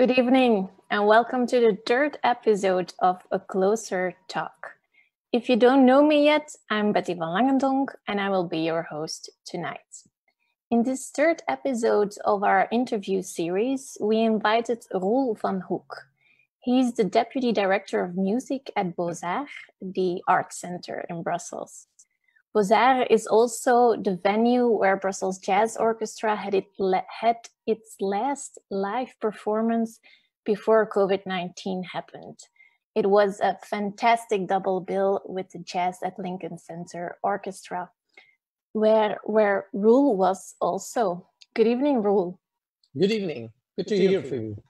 Good evening and welcome to the third episode of A Closer Talk. If you don't know me yet, I'm Betty van Langendonck and I will be your host tonight. In this third episode of our interview series, we invited Roel van Hoek. He's the Deputy Director of Music at Bozar, the art center in Brussels. Bozar is also the venue where Brussels Jazz Orchestra had its last live performance before COVID-19 happened. It was a fantastic double bill with the Jazz at Lincoln Center Orchestra, where Roel was also. Good evening, Roel. Good evening. Good to hear from you.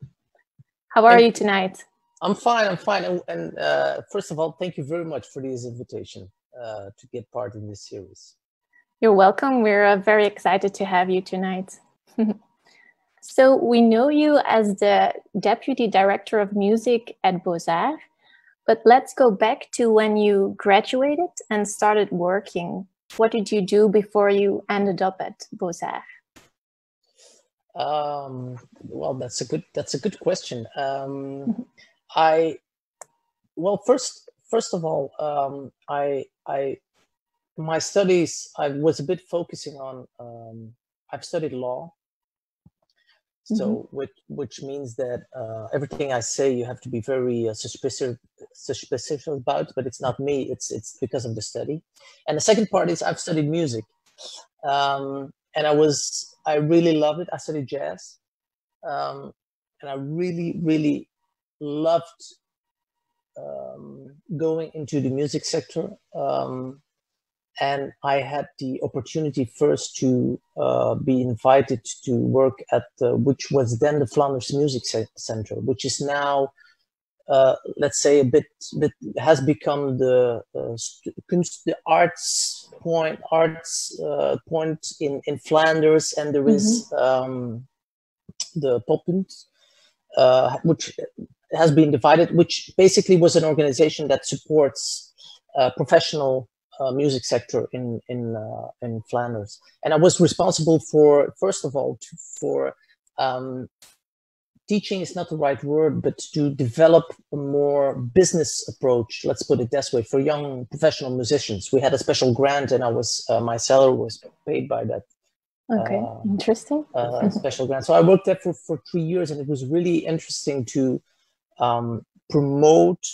How are you tonight? I'm fine. And first of all, thank you very much for this invitation. To get part in this series. You're welcome. We're very excited to have you tonight. So we know you as the Deputy Director of Music at Bozar, but let's go back to when you graduated and started working. What did you do before you ended up at Bozar? Well, that's a good question. First of all, my studies, I was a bit focusing on, I've studied law. So, mm-hmm. which means that everything I say, you have to be very suspicious about, but it's not me, it's because of the study. And the second part is I've studied music. And I really loved it. I studied jazz. And I really, really loved going into the music sector, and I had the opportunity first to be invited to work at which was then the Flanders Music Center, which is now, let's say, a bit has become the arts point in Flanders, and there is the Poppunt, which has been divided, which basically was an organization that supports professional music sector in Flanders. And I was responsible for, first of all, for teaching is not the right word, but to develop a more business approach, let's put it this way, for young professional musicians. We had a special grant and I was, my salary was paid by that. Okay, interesting. Special grant. So I worked there for 3 years, and it was really interesting to promote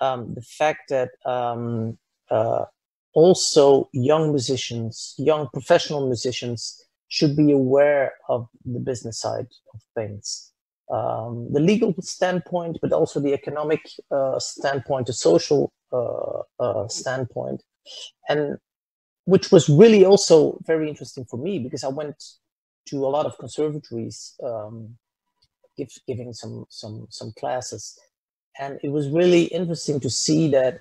the fact that also young musicians, young professional musicians, should be aware of the business side of things, the legal standpoint, but also the economic standpoint, the social standpoint, and which was really also very interesting for me because I went to a lot of conservatories. Giving some classes, and it was really interesting to see that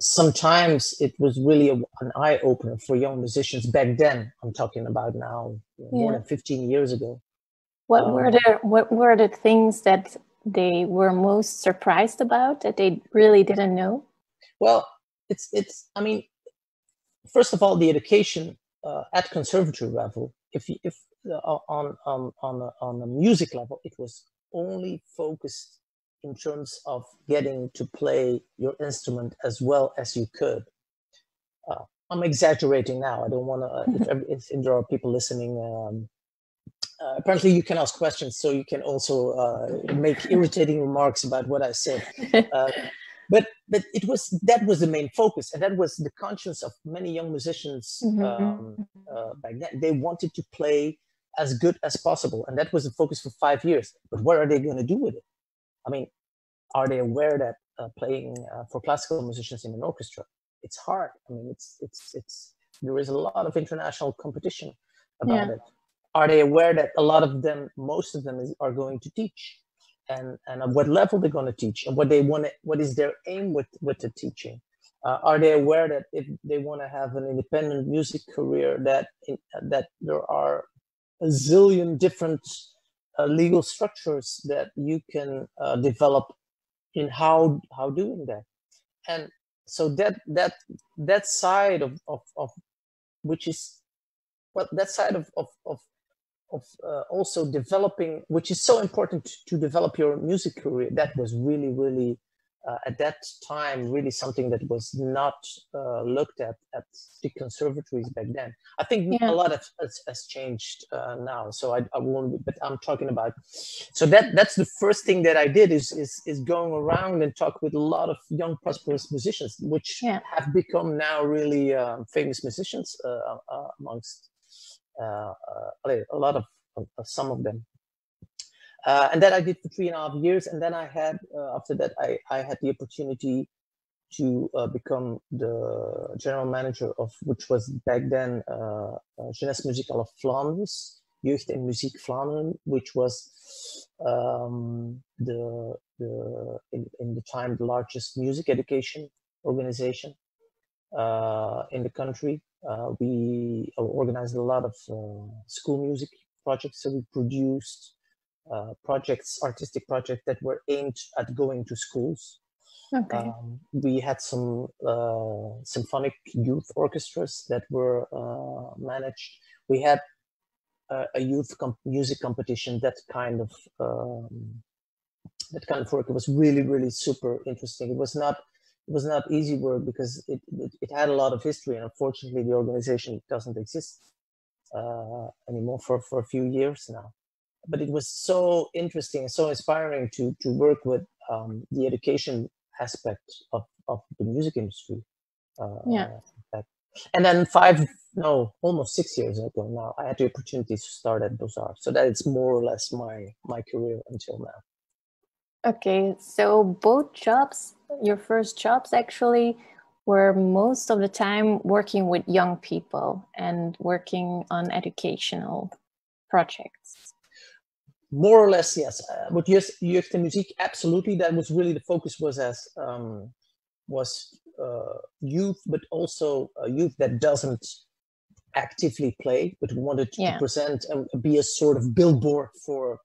sometimes it was really an eye opener for young musicians back then. I'm talking about now, more than 15 years ago. What were the things that they were most surprised about that they really didn't know? Well, it's. I mean, first of all, the education at conservatory level. On the music level, it was only focused in terms of getting to play your instrument as well as you could. I'm exaggerating now. I don't want to. If there are people listening, apparently you can ask questions, so you can also make irritating remarks about what I said. But that was the main focus, and that was the conscience of many young musicians back then. They wanted to play as good as possible, and that was the focus for 5 years. But what are they going to do with it? I mean, are they aware that playing for classical musicians in an orchestra, it's hard? I mean, it's there is a lot of international competition about it. Are they aware that a lot of them, most of them, are going to teach? And at what level they're going to teach, and what is their aim with the teaching? Are they aware that if they want to have an independent music career, that there are a zillion different legal structures that you can develop in how doing that? And so that side of which is well, that side of also developing, which is so important to develop your music career. That was really, really, at that time, really something that was not looked at the conservatories back then. I think a lot of has changed now. So I won't, but I'm talking about. So that's the first thing that I did is going around and talk with a lot of young prosperous musicians, which have become now really famous musicians amongst a lot of some of them. And that I did for 3.5 years. And then I had, after that, I had the opportunity to become the general manager of, which was back then, Jeunesse Musicale Flanders, Jeugd en Muziek Vlaanderen, which was in the time, the largest music education organization in the country. We organized a lot of school music projects. So we produced projects, artistic projects that were aimed at going to schools. Okay. We had some symphonic youth orchestras that were managed. We had a youth music competition. That kind of work. It was really, really super interesting. It was not easy work because it had a lot of history, and unfortunately, the organization doesn't exist anymore for a few years now. But it was so interesting and so inspiring to work with the education aspect of the music industry. And then almost 6 years ago now, I had the opportunity to start at Bozar. So that is more or less my career until now. Okay, so both jobs, your first jobs actually, were most of the time working with young people and working on educational projects. More or less, yes. With Jeugd en Muziek, absolutely. That was really the focus was youth, but also youth that doesn't actively play, but wanted to present and be a sort of billboard for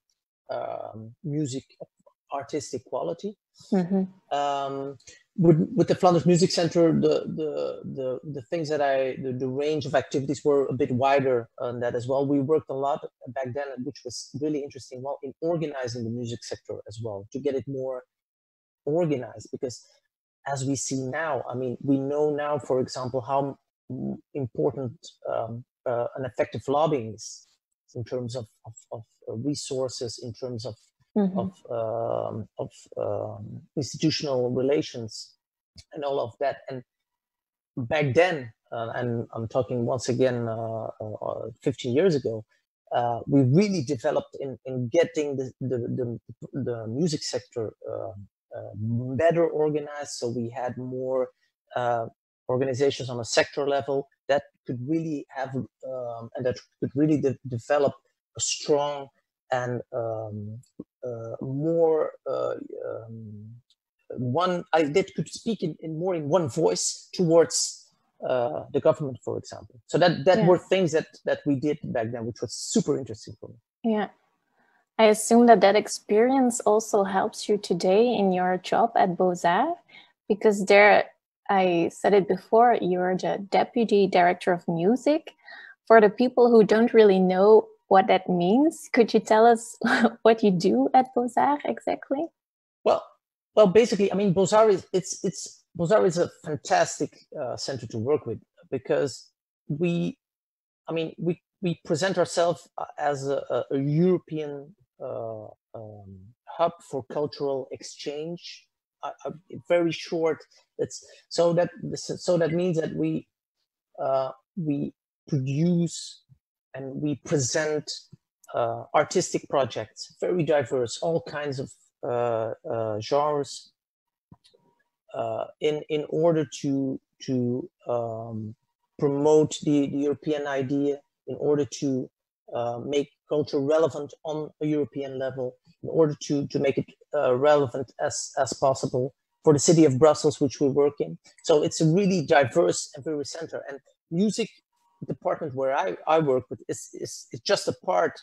music, artistic quality. Mm-hmm. With the Flanders Music Center, the things that the range of activities were a bit wider on that as well. We worked a lot back then, which was really interesting, well, in organizing the music sector as well, to get it more organized. Because as we see now, I mean, we know now, for example, how important an effective lobbying is in terms of resources, in terms of Mm-hmm. of institutional relations and all of that. And back then, and I'm talking once again 15 years ago, we really developed in getting the music sector better organized. So we had more organizations on a sector level that could really have and that could really develop a strong and that could speak in one voice towards the government, for example. So that were things that we did back then, which was super interesting for me. Yeah, I assume that experience also helps you today in your job at Bozar, because there, I said it before, you're the deputy director of music. For the people who don't really know what that means, could you tell us what you do at Bozar exactly? Well, basically, I mean, Bozar is a fantastic center to work with, because we present ourselves as a European hub for cultural exchange. Very short. So that means that we produce and we present artistic projects, very diverse, all kinds of genres, in order to promote the European idea, in order to make culture relevant on a European level, in order to make it relevant as possible for the city of Brussels, which we work in. So it's a really diverse and very center, and music department where I work with is just a part,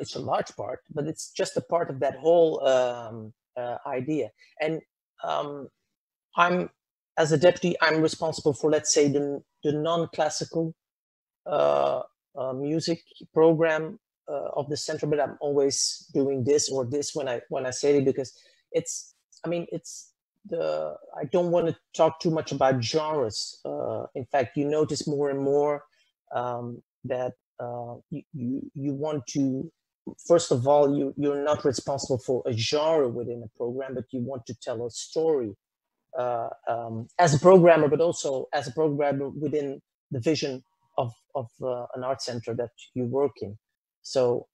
it's a large part, but it's just a part of that whole idea. And I'm, as a deputy, I'm responsible for, let's say, the non-classical music program of the center, but I'm always doing this or this when I say it, because it's, I mean, it's the, I don't want to talk too much about genres. In fact, you notice more and more that you want to, first of all, you're not responsible for a genre within a program, but you want to tell a story as a programmer, but also as a programmer within the vision of an art center that you work in. So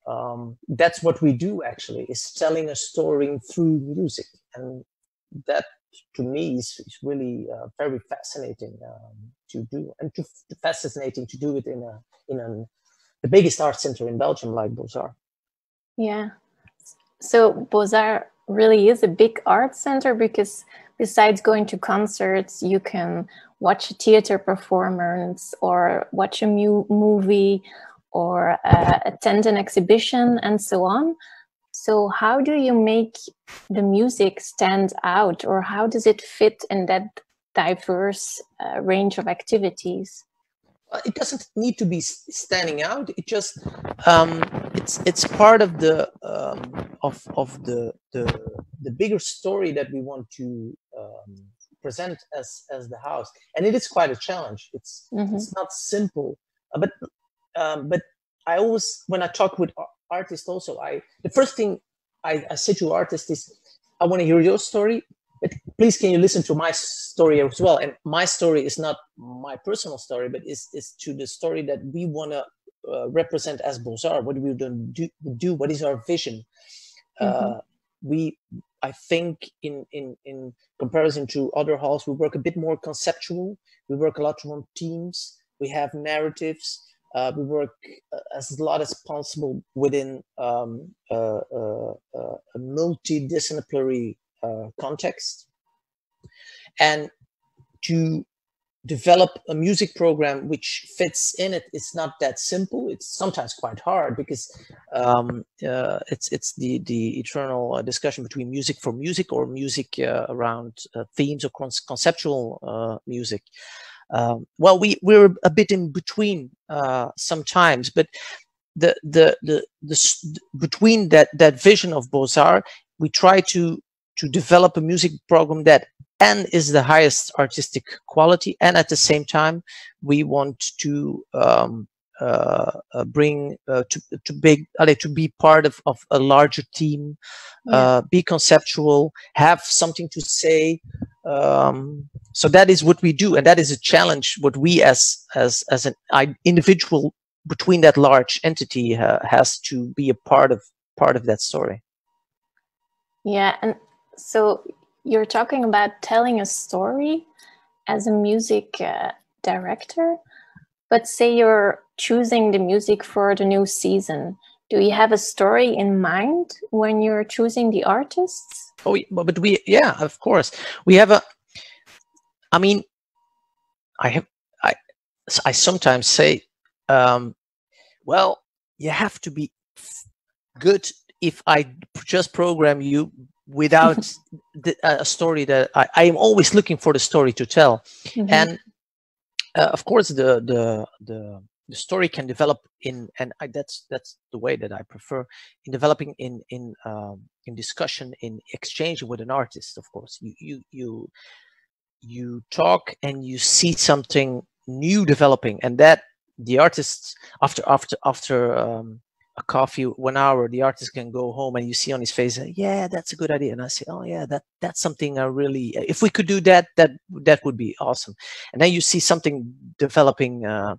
that's what we do, actually, is telling a story through music. And that, to me, is really very fascinating to do, and fascinating to do it in the biggest art center in Belgium, like Bozar. Yeah. So Bozar really is a big art center, because besides going to concerts, you can watch a theater performance or watch a movie or attend an exhibition and so on. So how do you make the music stand out, or how does it fit in that diverse range of activities? It doesn't need to be standing out. It just it's part of the of the bigger story that we want to present as the house, and it is quite a challenge. It's mm-hmm. It's not simple, but I always, when I talk with artists also, the first thing I say to artists is, I want to hear your story, but please, can you listen to my story as well? And my story is not my personal story, but it's to the story that we want to represent as Bozar. What we do, what is our vision? Mm-hmm. I think in comparison to other halls, we work a bit more conceptual. We work a lot on teams. We have narratives. We work as a lot as possible within a multidisciplinary context, and to develop a music program which fits in it. It's not that simple. It's sometimes quite hard, because it's the eternal discussion between music for music, or music around themes, or conceptual music. Well, we're a bit in between sometimes, but the between that vision of Bozar, we try to develop a music program that is the highest artistic quality, and at the same time we want to bring to be part of a larger team, be conceptual, have something to say. So that is what we do, and that is a challenge what we as an individual between that large entity has to be a part of that story. Yeah. And so you're talking about telling a story as a music director, but say you're choosing the music for the new season. Do you have a story in mind when you're choosing the artists? Oh, but yeah, of course. We have I sometimes say, well, you have to be good if I just program you without a story that I am always looking for the story to tell. Mm-hmm. And of course the story can develop that's the way that I prefer, in developing in discussion, in exchange with an artist. Of course, you talk and you see something new developing, and that the artists after a coffee, 1 hour, the artist can go home and you see on his face, yeah, that's a good idea. And I say, oh yeah, that's something I really, if we could do that would be awesome. And then you see something developing new.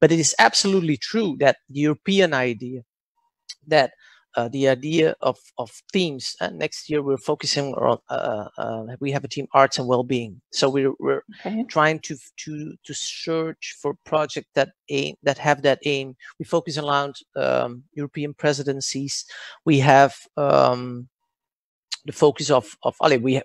But it is absolutely true that the European idea, that the idea of themes, next year we're focusing on, we have a team, arts and well-being. So we're okay. Trying to search for projects that have that aim. We focus around European presidencies. We have the focus of Ali. We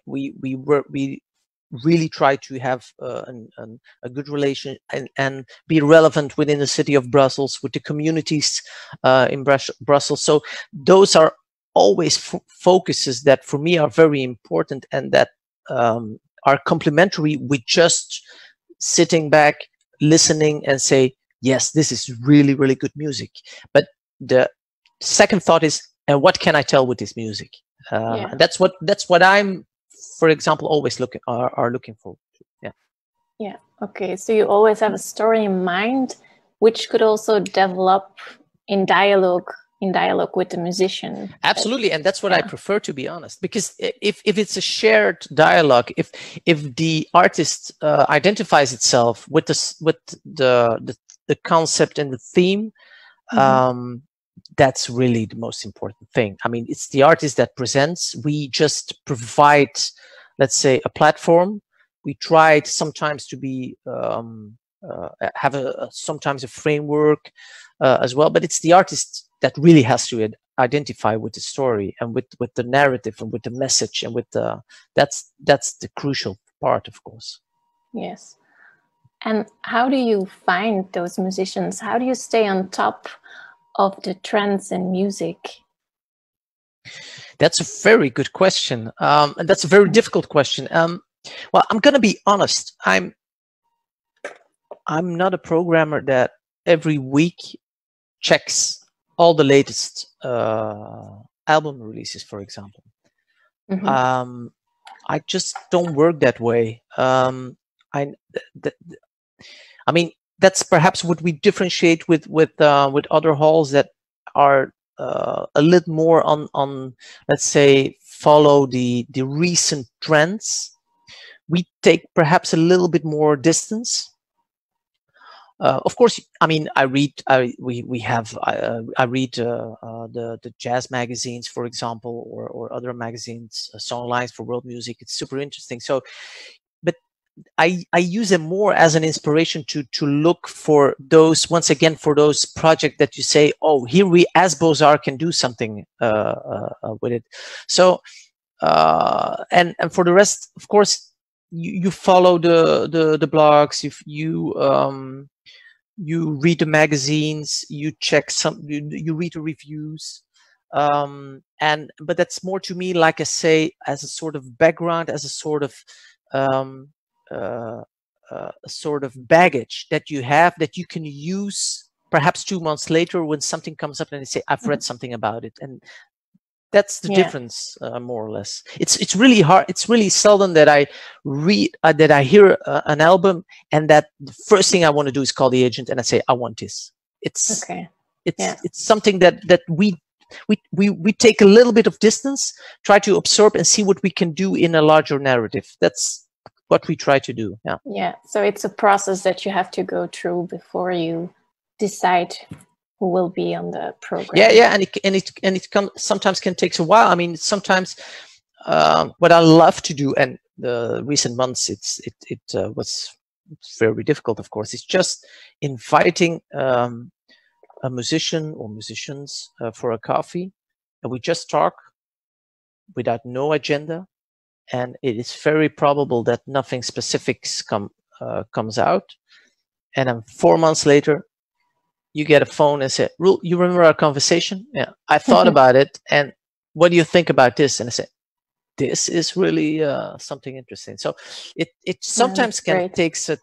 really try to have a good relation and be relevant within the city of Brussels, with the communities in Brussels. So those are always focuses that for me are very important, and that are complementary with just sitting back, listening and say, yes, this is really, really good music. But the second thought is, and what can I tell with this music? Yeah. That's what I'm, for example, always looking are looking for. Yeah. Yeah. Okay. So you always have a story in mind, which could also develop in dialogue with the musician. Absolutely, and that's what I prefer, to be honest. Because if it's a shared dialogue, if the artist identifies itself with the concept and the theme. Mm-hmm. That's really the most important thing. I mean, it's the artist that presents. We just provide, let's say, a platform. We tried sometimes to be have sometimes a framework as well, but it's the artist that really has to identify with the story and with the narrative and with the message and with the that's the crucial part, of course. Yes. And how do you find those musicians? How do you stay on top of the trends in music? That's a very good question. And that's a very difficult question. Well, I'm going to be honest. I'm not a programmer that every week checks all the latest album releases, for example. Mm-hmm. I just don't work that way. I mean, that's perhaps what we differentiate with other halls that are a little more on let's say follow the recent trends. We take perhaps a little bit more distance. Of course, I mean, I read the jazz magazines, for example, or other magazines, Songlines for World Music. It's super interesting. So, but I use them more as an inspiration to look for those, once again, for those projects that you say, oh, here we as Bozar can do something with it. So, and for the rest, of course, you follow the blogs, you read the magazines, you check you read the reviews. But that's more to me, like I say, as a sort of background, as a sort of baggage that you have that you can use perhaps 2 months later when something comes up and they say, I've read something about it. And that's the difference, more or less. It's really hard. It's really seldom that I read, that I hear an album and that the first thing I want to do is call the agent and I say, I want this. It's okay. It's something that we take a little bit of distance, try to absorb and see what we can do in a larger narrative. That's what we try to do. Yeah. Yeah. So it's a process that you have to go through before you decide who will be on the program. Yeah. Yeah. And it sometimes can take a while. I mean, sometimes what I love to do, and the recent months it was very difficult, of course, it's just inviting a musician or musicians for a coffee, and we just talk without no agenda. And it is very probable that nothing specific comes out. And then 4 months later, you get a phone and say, Roel, you remember our conversation? Yeah, I thought about it. And what do you think about this? And I say, this is really something interesting. So it sometimes takes a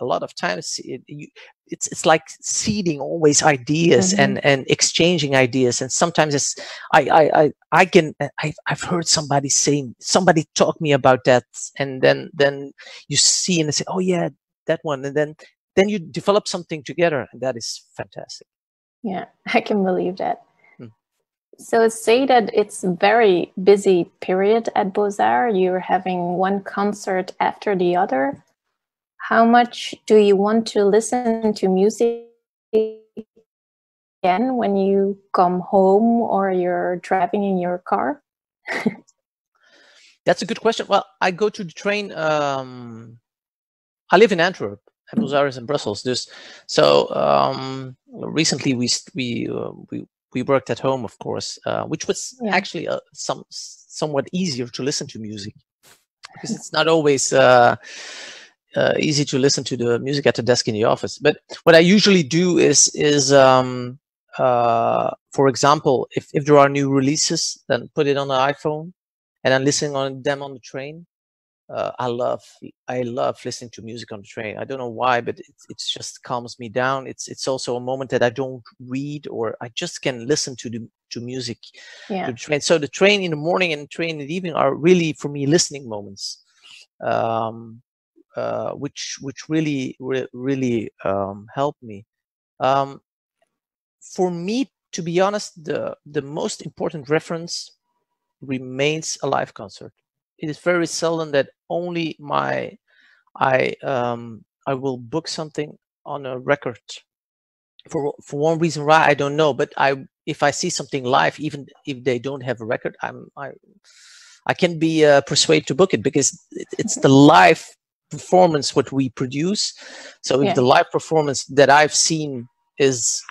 lot of time. It's like seeding always ideas, mm-hmm. and exchanging ideas. And sometimes it's I've heard somebody saying, somebody talk me about that, and then you see and they say, oh yeah, that one, and then you develop something together, and that is fantastic. Yeah, I can believe that. So say that it's a very busy period at Bozar. You're having one concert after the other. How much do you want to listen to music again when you come home or you're driving in your car? That's a good question. Well, I go to the train. I live in Antwerp. Bozar is in Brussels. So recently we worked at home, of course, which was actually somewhat easier to listen to music, because it's not always easy to listen to the music at the desk in the office. But what I usually do is for example, if there are new releases, then put it on the iPhone and I'm listening on them on the train. I love listening to music on the train. I don't know why, but it just calms me down. It's also a moment that I don't read, or I just can listen to music, yeah, to the train. So the train in the morning and the train in the evening are really, for me, listening moments, which really help me. For me, to be honest, the most important reference remains a live concert. It is very seldom that only I will book something on a record for one reason or why, I don't know, but if I see something live, even if they don't have a record, I can be persuaded to book it, because it's the live performance what we produce. So if, yeah, the live performance that I've seen is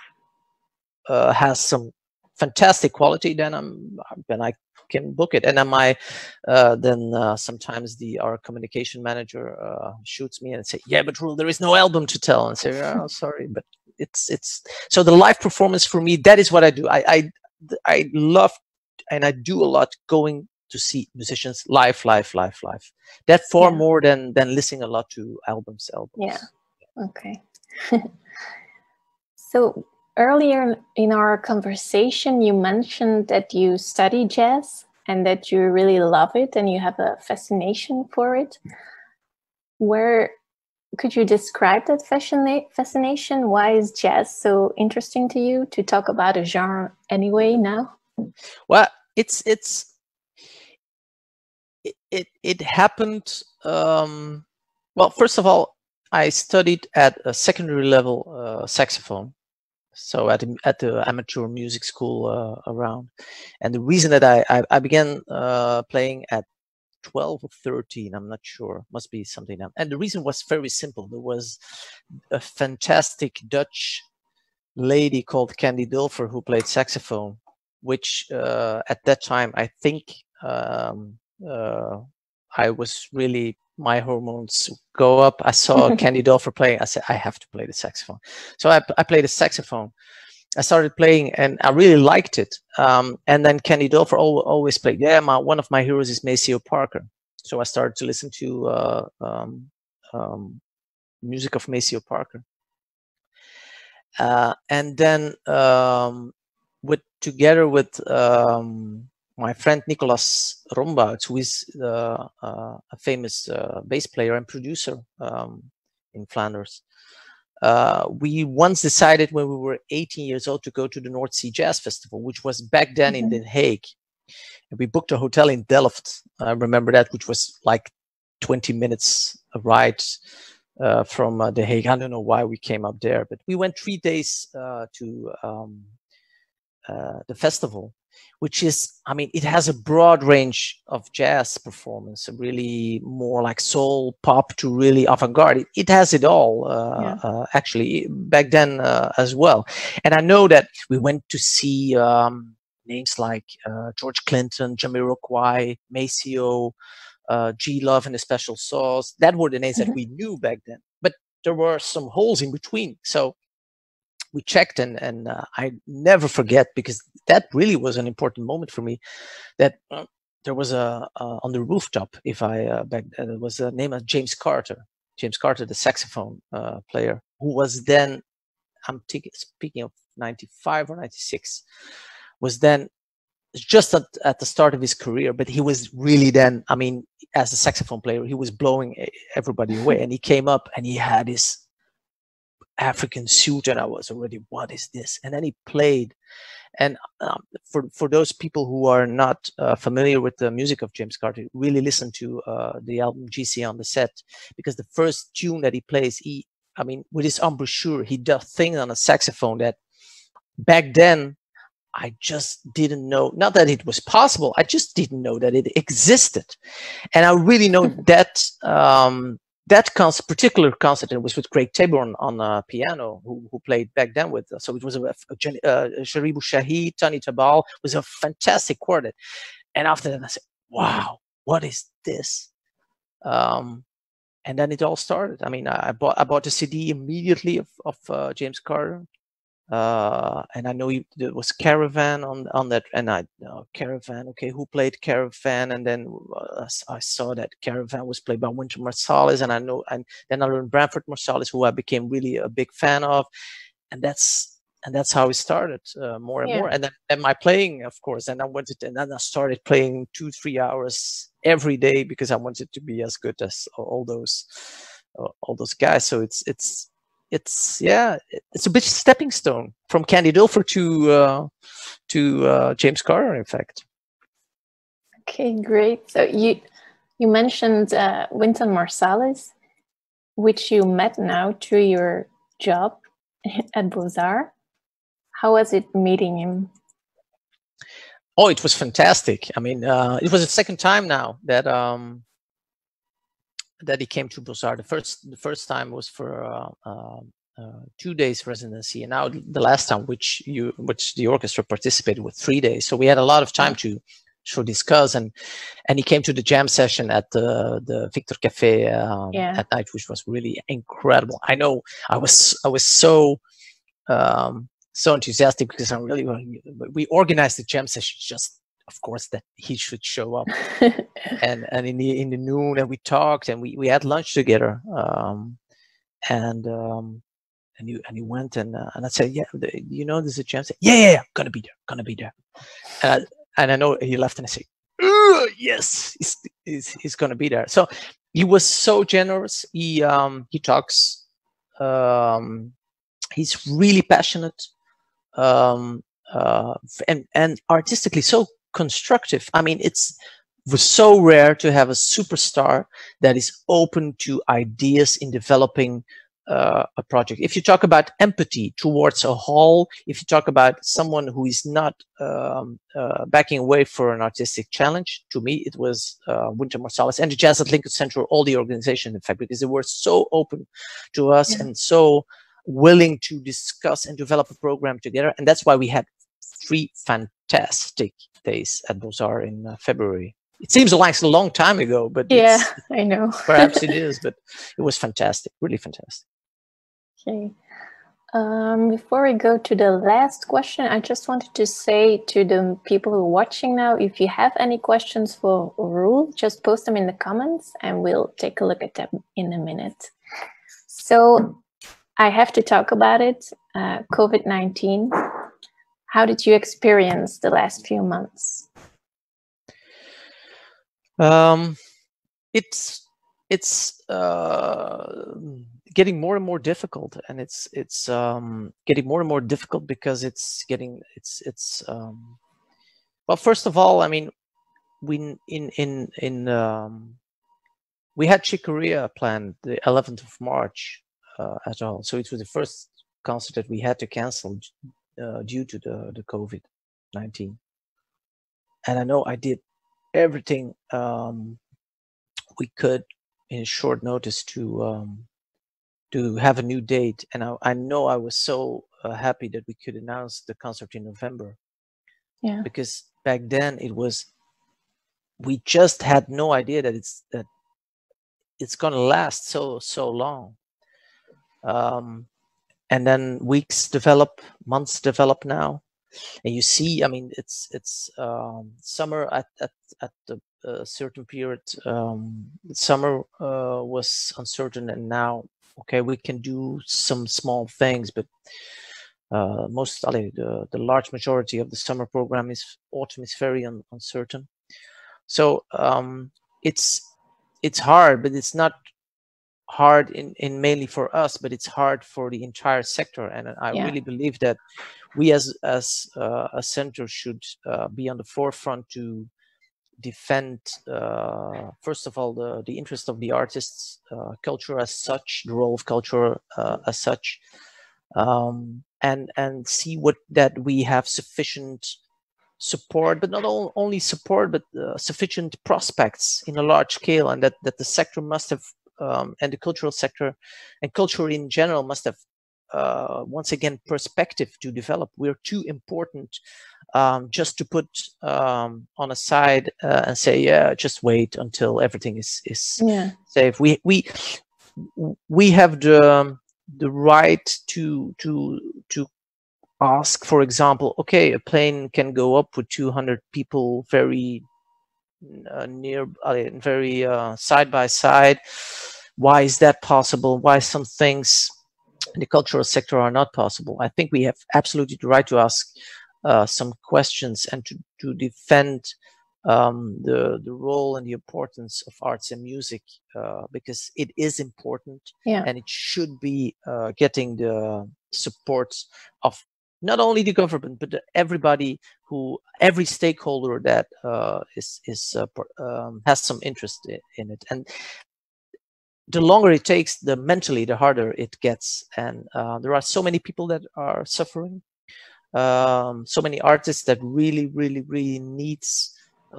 has some fantastic quality, then I can book it. And sometimes our communication manager shoots me and say, yeah, but Roel, there is no album to tell, and say, oh, sorry, but it's so the live performance for me, that is what I do. I love, and I do a lot going to see musicians live. That far, yeah, more than listening a lot to albums. Yeah, okay. So earlier in our conversation, you mentioned that you study jazz and that you really love it and you have a fascination for it. Where could you describe that fascination? Why is jazz so interesting to you to talk about a genre anyway now? Well, it happened. Well, first of all, I studied at a secondary level saxophone. So at the amateur music school around. And the reason that I began playing at 12 or 13, I'm not sure, must be something else. And the reason was very simple. There was a fantastic Dutch lady called Candy Dulfer who played saxophone, which at that time, I think I was really, my hormones go up. I saw Candy Dulfer playing. I said, I have to play the saxophone. So I played the saxophone. I started playing and I really liked it. And then Candy Dulfer always played. Yeah, one of my heroes is Maceo Parker. So I started to listen to music of Maceo Parker. And then together with my friend Nicolas Rombouts, who is a famous bass player and producer in Flanders, we once decided when we were 18 years old to go to the North Sea Jazz Festival, which was back then, mm-hmm, in The Hague. And we booked a hotel in Delft, I remember that, which was like 20 minutes a ride from The Hague. I don't know why we came up there, but we went 3 days to the festival, which is, I mean, it has a broad range of jazz performance, really more like soul, pop to really avant-garde. It has it all, yeah, actually, back then as well. And I know that we went to see names like George Clinton, Jamiroquai, Maceo, G-Love and the Special Sauce. That were the names, mm-hmm, that we knew back then. But there were some holes in between. So we checked, and I never forget, because that really was an important moment for me, that there was on the rooftop, there was a name of James Carter, the saxophone player, who was then, I'm speaking of 95 or 96, was then just at the start of his career, but he was really then, I mean, as a saxophone player, he was blowing everybody away, and he came up and he had his African suit, and I was already, what is this? And then he played. And for those people who are not familiar with the music of James Carter, really listen to the album GC on the Set, because the first tune that he plays, with his embouchure, he does things on a saxophone that back then I just didn't know. Not that it was possible, I just didn't know that it existed. And I really know that that particular concert, and it was with Craig Taborn on piano, who played back then with us. So it was Sharibu, Shahi, Tani Tabal, was a fantastic quartet. And after that, I said, wow, what is this? And then it all started. I bought the CD immediately of James Carter. And I know there was Caravan on that, and I Caravan. Okay, who played Caravan? And then I saw that Caravan was played by Wynton Marsalis, and I know, and then I learned Branford Marsalis, who I became really a big fan of, and that's how it started, more and more. And then and my playing, of course, and I wanted, and then I started playing 2-3 hours every day because I wanted to be as good as all those guys. So it's a bit stepping stone from Candy Dulfer to James Carter, in fact. Okay, great. So you mentioned Wynton Marsalis, which you met now through your job at Bozar. How was it meeting him? Oh, it was fantastic. I mean, it was the second time now that that he came to Bozar. The first time was for 2 days residency, and now the last time, which the orchestra participated with 3 days. So we had a lot of time to discuss, and he came to the jam session at the Victor Cafe at night, which was really incredible. I know I was so enthusiastic because I'm really we organized the jam session just, of course, that he should show up, and in the noon, and we talked, and we had lunch together, and he went, and I said, yeah, you know, there's a chance. Yeah, gonna be there, and I know he left, and I said, yes, he's gonna be there. So he was so generous. He talks. He's really passionate, and artistically so constructive. I mean, it was so rare to have a superstar that is open to ideas in developing a project. If you talk about empathy towards a whole, if you talk about someone who is not backing away for an artistic challenge, to me it was Wynton Marsalis and the Jazz at Lincoln Center, all the organization, in fact, because they were so open to us and so willing to discuss and develop a program together. And that's why we had 3 fantastic days at Bozar in February. It seems like a long time ago, but yeah, I know. Perhaps it is, but it was fantastic, really fantastic. Okay. Before we go to the last question, I just wanted to say to the people who are watching now, if you have any questions for Roel, just post them in the comments and we'll take a look at them in a minute. So I have to talk about it, COVID-19. How did you experience the last few months? It's getting more and more difficult, and it's getting more and more difficult because it's well, first of all, I mean, we had Chick Corea planned the 11th of March at all, so it was the first concert that we had to cancel due to the COVID-19. And I know I did everything we could in short notice to have a new date. And I know I was so happy that we could announce the concert in November. Yeah. Because back then we just had no idea that it's gonna last so long. And then weeks develop, months develop now, and you see, I mean, it's summer at the certain period. Summer was uncertain, and now, okay, we can do some small things, but the large majority of the summer program autumn is very uncertain. So it's hard, but it's not hard in mainly for us, but it's hard for the entire sector. And I really believe that we as a center should be on the forefront to defend, first of all, the interest of the artists, culture as such, the role of culture as such, and see that we have sufficient support, but not only support, but sufficient prospects in a large scale, and that the sector must have, and the cultural sector and culture in general must have once again perspective to develop. We're too important just to put on a side and say, yeah, just wait until everything is safe. We have the right to ask, for example, okay, a plane can go up with 200 people very side by side. Why is that possible? Why some things in the cultural sector are not possible? I think we have absolutely the right to ask some questions and to defend the role and the importance of arts and music, because it is important, and it should be getting the support of not only the government but everybody who, every stakeholder that has some interest in it. And the longer it takes, the mentally, the harder it gets. And there are so many people that are suffering, so many artists that really, really, really needs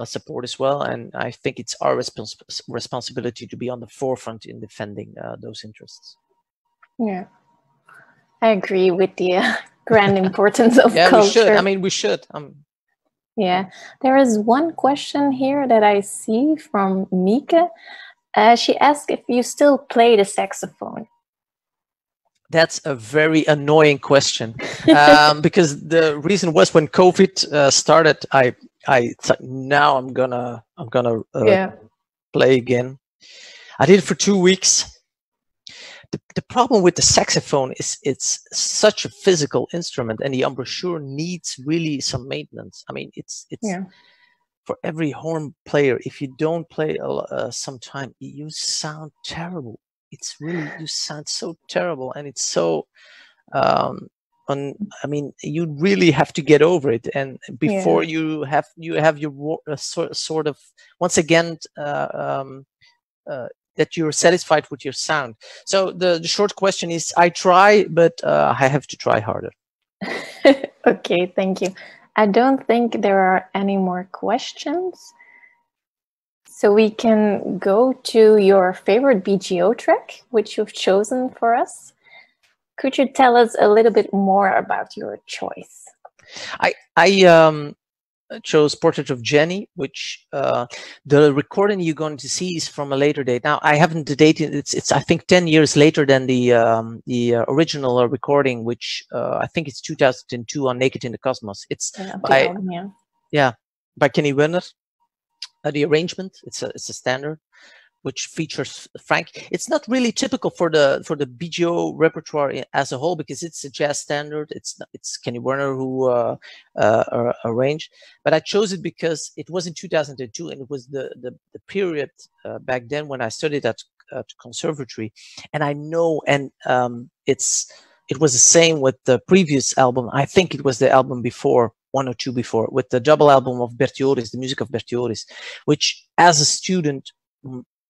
support as well. And I think it's our responsibility to be on the forefront in defending those interests. Yeah, I agree with the grand importance of culture. We should. I mean, we should. Yeah, there is one question here that I see from Mieke. She asked if you still play the saxophone. That's a very annoying question, because the reason was when COVID started, I thought, now I'm gonna play again. I did it for 2 weeks. The problem with the saxophone is it's such a physical instrument, and the embouchure needs really some maintenance. I mean, it's for every horn player. If you don't play some time, you sound terrible. It's really, you sound so terrible, and it's so. I mean, you really have to get over it, and before you have your sort of once again that you're satisfied with your sound. So the short question is: I try, but I have to try harder. Okay, thank you. I don't think there are any more questions, so we can go to your favorite BGO track, which you've chosen for us. Could you tell us a little bit more about your choice? I chose Portrait of Jenny, which the recording you're going to see is from a later date. Now, I haven't the date. It's I think 10 years later than the original recording, which I think it's 2002 on Naked in the Cosmos. It's by Kenny Werner. The arrangement, it's a standard, which features Frank. It's not really typical for the BGO repertoire as a whole, because it's a jazz standard. It's Kenny Werner who arranged, but I chose it because it was in 2002, and it was the period back then when I studied at conservatory, and I know, and it was the same with the previous album. I think it was the album before, one or two before, with the double album of Bert Joris, the music of Bert Joris, which as a student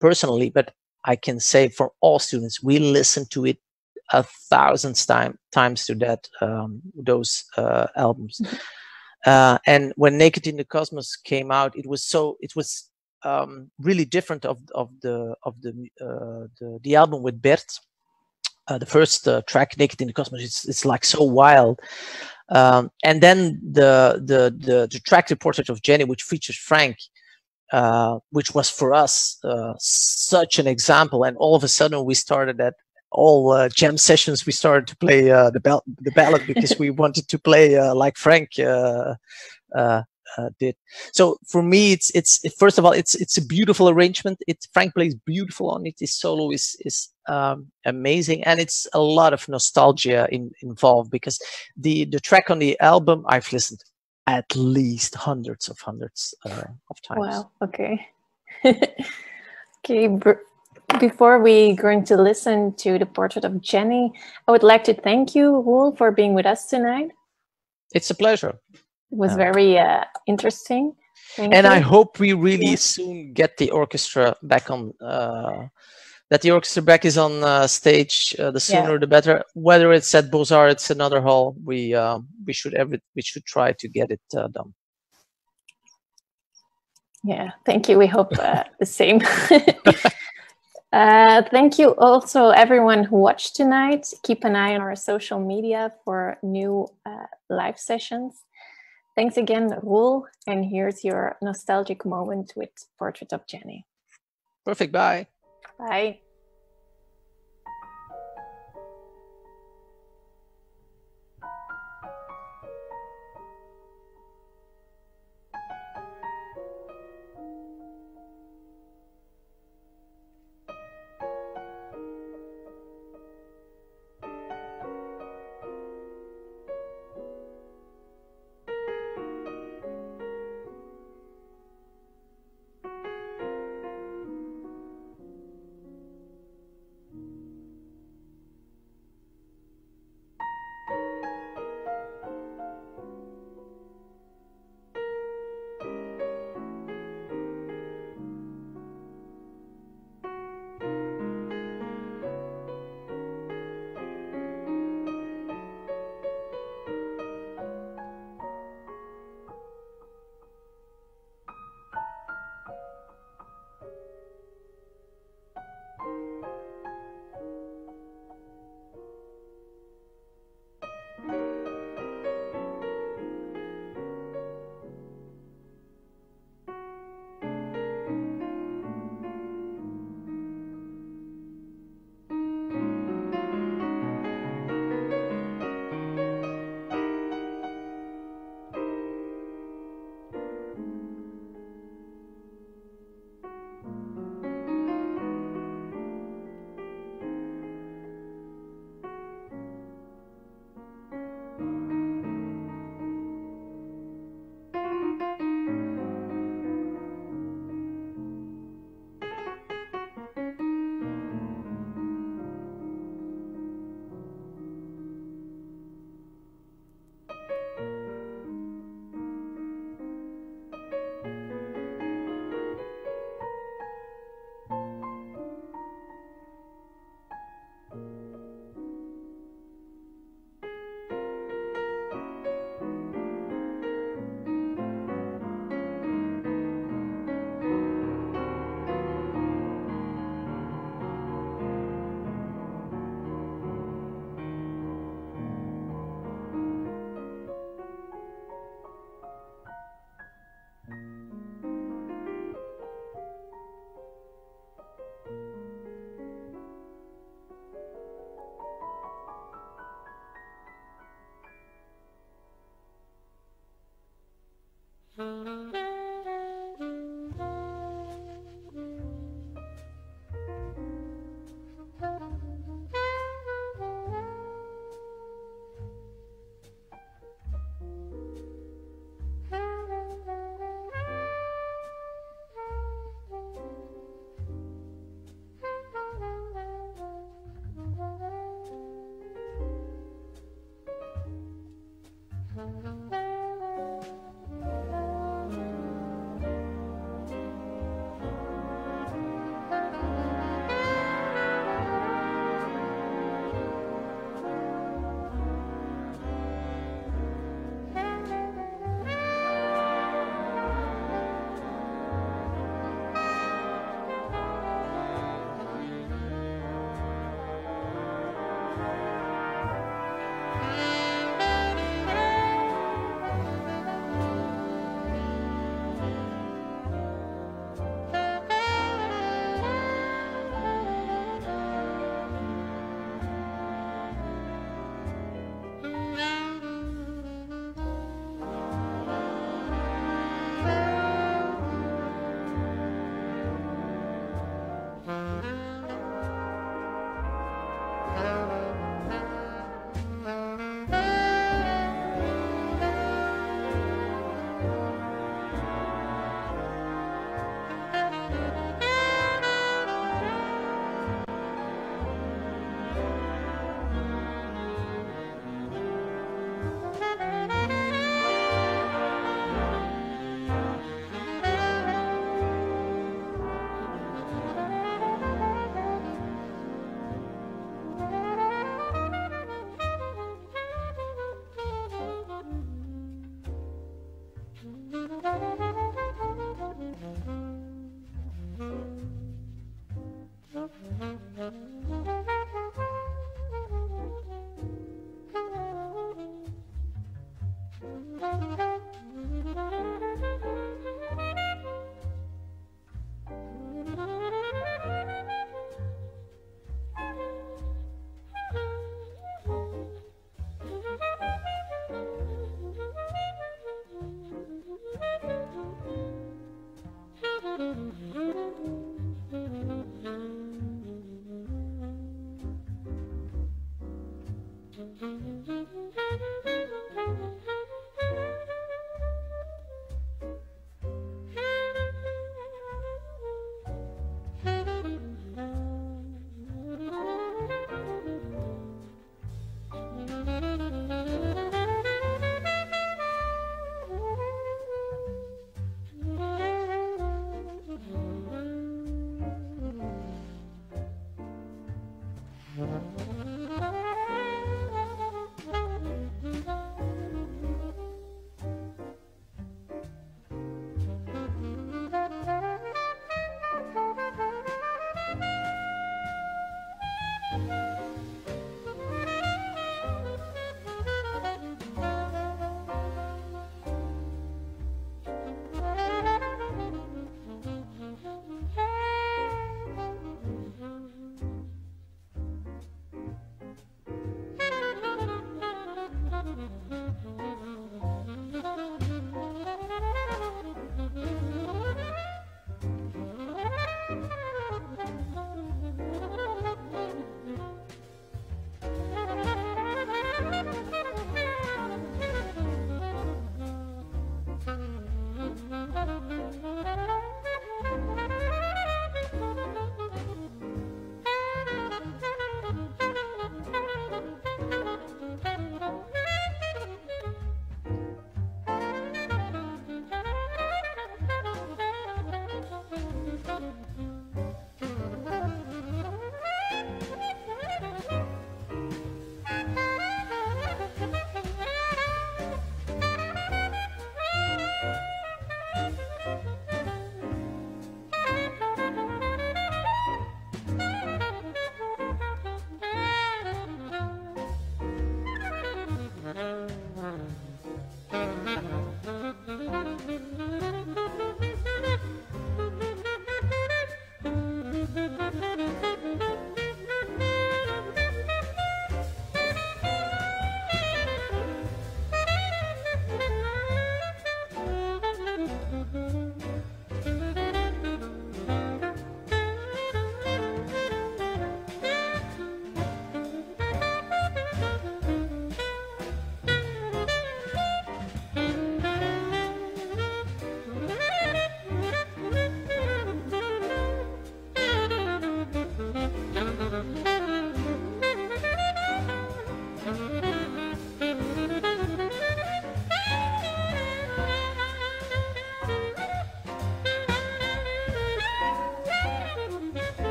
personally, but I can say for all students, we listen to it 1,000 times to that those albums. And when Naked in the Cosmos came out, it was really different of the album with Bert. The first track, Naked in the Cosmos, it's like so wild. And then the track, The Portrait of Jenny, which features Frank, which was for us such an example. And all of a sudden we started at all jam sessions, we started to play the ballad, because we wanted to play like Frank did. So for me, first of all, it's a beautiful arrangement. Frank plays beautiful on it. His solo is amazing, and it's a lot of nostalgia involved, because the track on the album I've listened at least hundreds of times. Wow. Okay. Okay. Before we going to listen to The Portrait of Jenny, I would like to thank you, Roel, for being with us tonight. It's a pleasure. It was very interesting. Thank you. I hope we really soon get the orchestra back on. That the orchestra back is on stage. The sooner the better. Whether it's at Bozar, it's another hall. We should try to get it done. Yeah, thank you. We hope the same. Thank you also everyone who watched tonight. Keep an eye on our social media for new live sessions. Thanks again, Roel, and here's your nostalgic moment with Portrait of Jenny. Perfect. Bye. Bye.